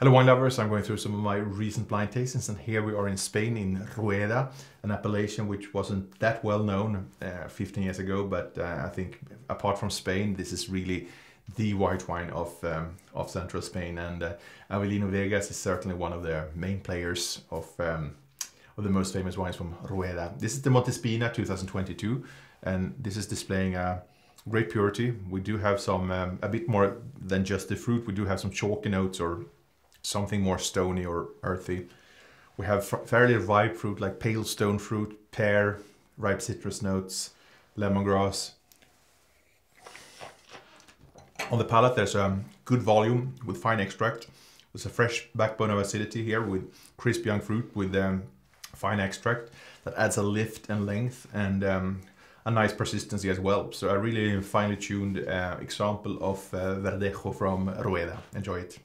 Hello wine lovers, I'm going through some of my recent blind tastings, and here we are in Spain in Rueda, an appellation which wasn't that well known 15 years ago, but I think apart from Spain this is really the white wine of central Spain, and Avelino Vegas is certainly one of the main players of the most famous wines from Rueda. This is the Montespina 2022, and this is displaying a great purity. We do have some, a bit more than just the fruit, we do have some chalky notes or something more stony or earthy. We have fairly ripe fruit like pale stone fruit, pear, ripe citrus notes, lemongrass. On the palate there's a good volume with fine extract. There's a fresh backbone of acidity here with crisp young fruit with fine extract that adds a lift and length and a nice persistency as well. So a really finely tuned example of Verdejo from Rueda. Enjoy it.